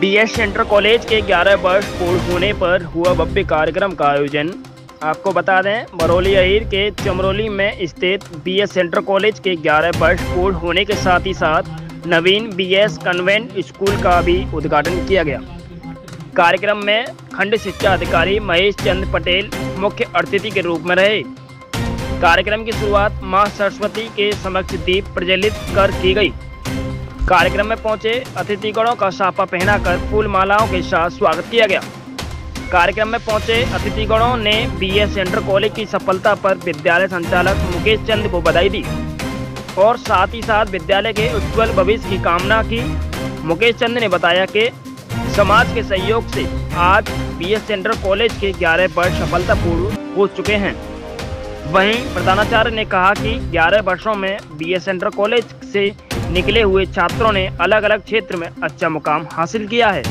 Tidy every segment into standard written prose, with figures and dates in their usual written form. B S central college के 11 वर्ष पूर्ण होने पर हुआ भव्य कार्यक्रम का आयोजन। आपको बता दें, बरौली अहीर के चमरौली में स्थित बी एस सेंट्रल कॉलेज के 11 वर्ष पूर्ण होने के साथ ही साथ Naveen B S convent school का भी उद्घाटन किया गया। कार्यक्रम में खंड शिक्षा अधिकारी महेश चंद पटेल मुख्य अतिथि के रूप में रहे। कार्यक्रम की शुरुआत मां सरस्वती के समक्ष दीप प्रज्वलित कर की गई। कार्यक्रम में पहुंचे अतिथिगणों का साफा पहनाकर फूल मालाओं के साथ स्वागत किया गया। कार्यक्रम में पहुंचे अतिथिगणों ने बी एस सेंट्रल कॉलेज की सफलता पर विद्यालय संचालक मुकेश चंद को बधाई दी और साथ ही साथ विद्यालय के उज्ज्वल भविष्य की कामना की। मुकेश चंद ने बताया कि समाज के सहयोग से आज बी एस सेंट्रल कॉलेज के 11 वर्ष सफलतापूर्वक हो चुके हैं। वहीं प्रधानाचार्य ने कहा कि 11 वर्षों में बी एस सेंट्रल कॉलेज से निकले हुए छात्रों ने अलग अलग क्षेत्र में अच्छा मुकाम हासिल किया है,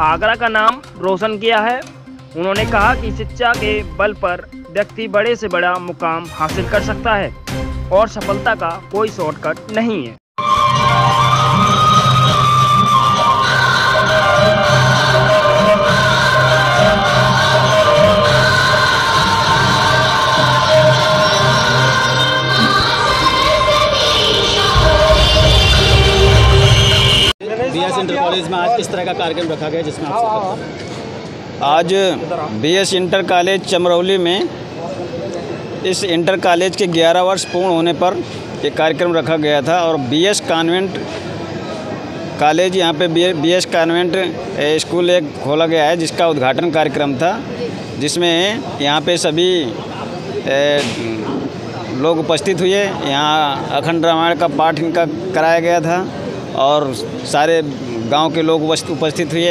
आगरा का नाम रोशन किया है। उन्होंने कहा कि शिक्षा के बल पर व्यक्ति बड़े से बड़ा मुकाम हासिल कर सकता है और सफलता का कोई शॉर्टकट नहीं है। बी एस इंटर कॉलेज में आज किस तरह का कार्यक्रम रखा गया जिसमें आप? आज B S inter college Chamrauli में इस इंटर कॉलेज के 11 वर्ष पूर्ण होने पर एक कार्यक्रम रखा गया था और बी एस कन्वेंट कॉलेज यहाँ पे बी एस कन्वेंट स्कूल एक खोला गया है जिसका उद्घाटन कार्यक्रम था, जिसमें यहाँ पे सभी लोग उपस्थित हुए। यहाँ अखंड रामायण का पाठ इनका कराया गया था और सारे गांव के लोग उपस्थित हुए,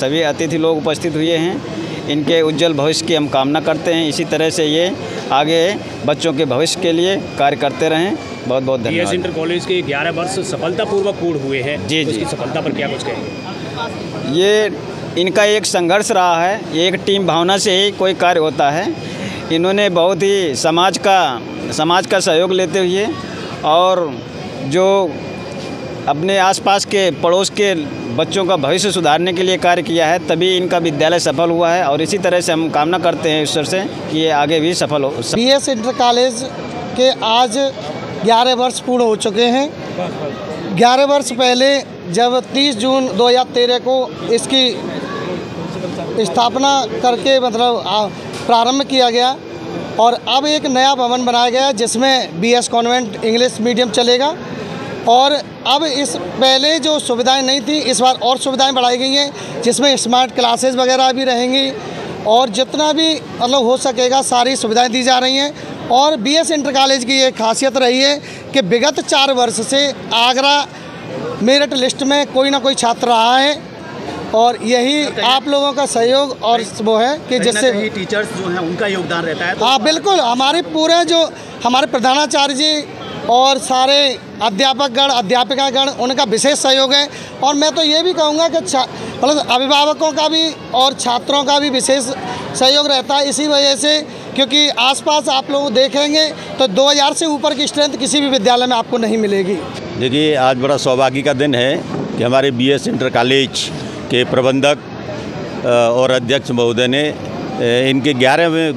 सभी अतिथि लोग उपस्थित हुए हैं। इनके उज्जवल भविष्य की हम कामना करते हैं। इसी तरह से ये आगे बच्चों के भविष्य के लिए कार्य करते रहें। बहुत बहुत धन्यवाद। बी एस इंटर कॉलेज के 11 वर्ष सफलतापूर्वक पूर्ण हुए हैं जी। उसकी सफलता पर क्या कुछ कहेंगे? ये इनका एक संघर्ष रहा है, एक टीम भावना से ही कोई कार्य होता है। इन्होंने बहुत ही समाज का सहयोग लेते हुए और जो अपने आसपास के पड़ोस के बच्चों का भविष्य सुधारने के लिए कार्य किया है, तभी इनका विद्यालय सफल हुआ है। और इसी तरह से हम कामना करते हैं ईश्वर से कि ये आगे भी सफल हो। बी एस इंटर कॉलेज के आज 11 वर्ष पूर्ण हो चुके हैं। 11 वर्ष पहले जब 30 जून 2013 को इसकी स्थापना करके मतलब प्रारंभ किया गया और अब एक नया भवन बनाया गया जिसमें B S convent English medium चलेगा। और अब इस पहले जो सुविधाएं नहीं थी, इस बार और सुविधाएं बढ़ाई गई हैं जिसमें स्मार्ट क्लासेस वगैरह भी रहेंगी और जितना भी मतलब हो सकेगा सारी सुविधाएं दी जा रही हैं। और बी एस इंटर कॉलेज की ये खासियत रही है कि विगत 4 वर्ष से आगरा मेरिट लिस्ट में कोई ना कोई छात्र रहा है और यही आप लोगों का सहयोग और वो है कि जिससे टीचर्स जो हैं उनका योगदान रहता है। हाँ बिल्कुल, हमारे पूरे जो हमारे प्रधानाचार्य जी और सारे अध्यापकगण अध्यापिकागण उनका विशेष सहयोग है। और मैं तो ये भी कहूँगा कि मतलब अभिभावकों का भी और छात्रों का भी विशेष सहयोग रहता है। इसी वजह से क्योंकि आसपास आप लोग देखेंगे तो 2000 से ऊपर की स्ट्रेंथ किसी भी विद्यालय में आपको नहीं मिलेगी। देखिए, आज बड़ा सौभाग्य का दिन है कि हमारे बी एस इंटर कॉलेज के प्रबंधक और अध्यक्ष महोदय ने इनके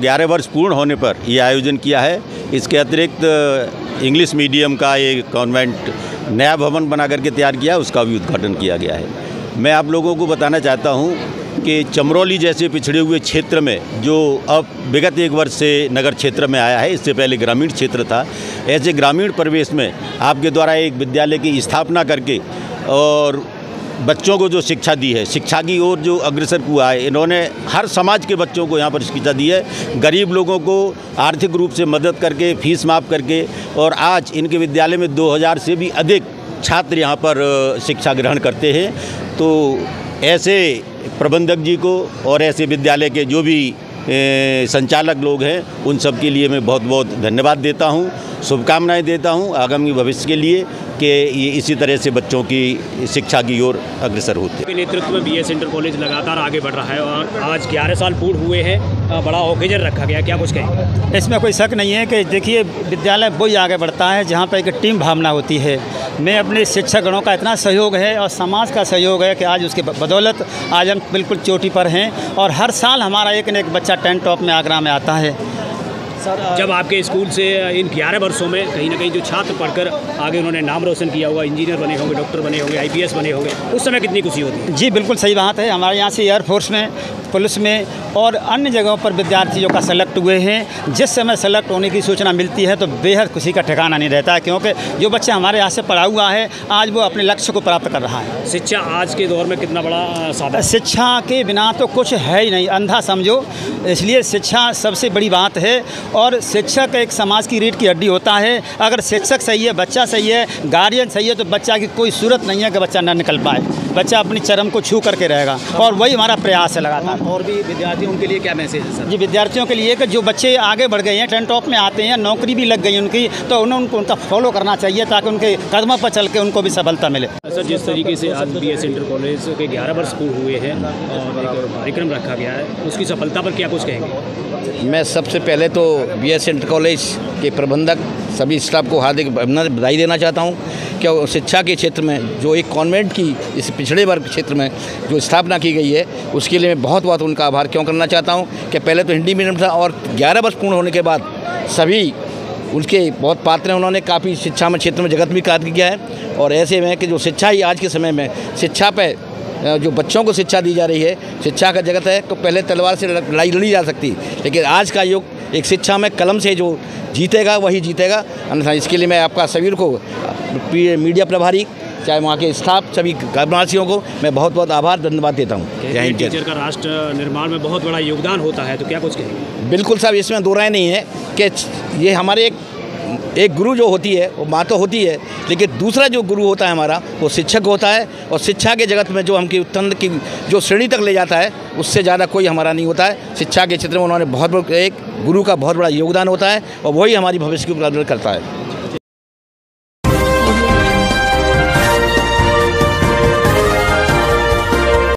11 वर्ष पूर्ण होने पर यह आयोजन किया है। इसके अतिरिक्त इंग्लिश मीडियम का एक कॉन्वेंट नया भवन बना करके तैयार किया, उसका भी उद्घाटन किया गया है। मैं आप लोगों को बताना चाहता हूं कि चमरौली जैसे पिछड़े हुए क्षेत्र में जो अब विगत एक वर्ष से नगर क्षेत्र में आया है, इससे पहले ग्रामीण क्षेत्र था, ऐसे ग्रामीण परिवेश में आपके द्वारा एक विद्यालय की स्थापना करके और बच्चों को जो शिक्षा दी है, शिक्षा की ओर जो अग्रसर हुआ है, इन्होंने हर समाज के बच्चों को यहाँ पर शिक्षा दी है। गरीब लोगों को आर्थिक रूप से मदद करके, फीस माफ़ करके, और आज इनके विद्यालय में 2000 से भी अधिक छात्र यहाँ पर शिक्षा ग्रहण करते हैं। तो ऐसे प्रबंधक जी को और ऐसे विद्यालय के जो भी संचालक लोग हैं उन सब के लिए मैं बहुत बहुत धन्यवाद देता हूँ। शुभकामनाएं देता हूं आगामी भविष्य के लिए कि ये इसी तरह से बच्चों की शिक्षा की ओर अग्रसर होते हैं। नेतृत्व में बी एस सेंट्रल कॉलेज लगातार आगे बढ़ रहा है और आज 11 साल पूर्ण हुए हैं, बड़ा ओकेजन रखा गया, क्या कुछ कहें? इसमें कोई शक नहीं है कि देखिए विद्यालय वही आगे बढ़ता है जहाँ पर एक टीम भावना होती है। मैं अपने शिक्षकगणों का इतना सहयोग है और समाज का सहयोग है कि आज उसके बदौलत आज हम बिल्कुल चोटी पर हैं और हर साल हमारा एक न एक बच्चा 10 टॉप में आगरा में आता है। जब आपके स्कूल से इन 11 वर्षों में कहीं ना कहीं जो छात्र पढ़कर आगे उन्होंने नाम रोशन किया हुआ, इंजीनियर बने होंगे, डॉक्टर बने होंगे, आईपीएस बने होंगे, उस समय कितनी खुशी होती है? जी बिल्कुल सही बात है। हमारे यहाँ से एयरफोर्स में, पुलिस में और अन्य जगहों पर विद्यार्थियों का सेलेक्ट हुए हैं। जिस समय सेलेक्ट होने की सूचना मिलती है तो बेहद खुशी का ठिकाना नहीं रहता है, क्योंकि जो बच्चा हमारे यहाँ से पढ़ा हुआ है आज वो अपने लक्ष्य को प्राप्त कर रहा है। शिक्षा आज के दौर में कितना बड़ा साधन है? शिक्षा के बिना तो कुछ है ही नहीं, अंधा समझो, इसलिए शिक्षा सबसे बड़ी बात है। और शिक्षक एक समाज की रीढ़ की हड्डी होता है। अगर शिक्षक सही है, बच्चा सही है, गार्जियन सही है तो बच्चा की कोई सूरत नहीं है कि बच्चा ना निकल पाए, बच्चा अपनी चरम को छू करके रहेगा और वही हमारा प्रयास है लगातार। और भी विद्यार्थियों के लिए क्या मैसेज है सर? जी विद्यार्थियों के लिए कि जो बच्चे आगे बढ़ गए हैं, 10 टॉप में आते हैं, नौकरी भी लग गई उनकी, तो उन्हें उनका फॉलो करना चाहिए ताकि उनके कदमों पर चल के उनको भी सफलता मिले। सर जिस तरीके से आज बी एस सेंट्रल कॉलेज के 11 वर्ष पूर्ण हुए हैं और एक कार्यक्रम रखा गया है, उसकी सफलता पर क्या कुछ कहेंगे? मैं सबसे पहले तो बी एस सेंट्रल कॉलेज के प्रबंधक सभी स्टाफ को हार्दिक बधाई देना चाहता हूं कि शिक्षा के क्षेत्र में जो एक कॉन्वेंट की इस पिछड़े वर्ग क्षेत्र में जो स्थापना की गई है उसके लिए मैं बहुत बहुत उनका आभार क्यों करना चाहता हूं कि पहले तो हिंदी मीडियम था और 11 वर्ष पूर्ण होने के बाद सभी उसके बहुत पात्र हैं, उन्होंने काफ़ी शिक्षा में क्षेत्र में जगत भी कार्य किया है। और ऐसे में कि जो शिक्षा ही आज के समय में शिक्षा पर जो बच्चों को शिक्षा दी जा रही है, शिक्षा का जगत है तो पहले तलवार से लड़ाई लड़ी जा सकती, लेकिन आज का युग एक शिक्षा में कलम से जो जीतेगा वही जीतेगा। अन्यथा इसके लिए मैं आपका सभी को, मीडिया प्रभारी चाहे वहाँ के स्टाफ, सभी ग्रामवासियों को मैं बहुत बहुत आभार धन्यवाद देता हूँ। जय हिंद। टीचर का राष्ट्र निर्माण में बहुत बड़ा योगदान होता है, तो क्या कुछ कहेंगे? बिल्कुल साहब, इसमें दो राय नहीं है कि ये हमारे एक गुरु जो होती है वो माँ तो होती है, लेकिन दूसरा जो गुरु होता है हमारा वो शिक्षक होता है। और शिक्षा के जगत में जो हमकी उत्तंद की जो श्रेणी तक ले जाता है उससे ज़्यादा कोई हमारा नहीं होता है। शिक्षा के क्षेत्र में उन्होंने बहुत एक गुरु का बहुत बड़ा योगदान होता है और वही हमारी भविष्य की उज्ज्वल करता है।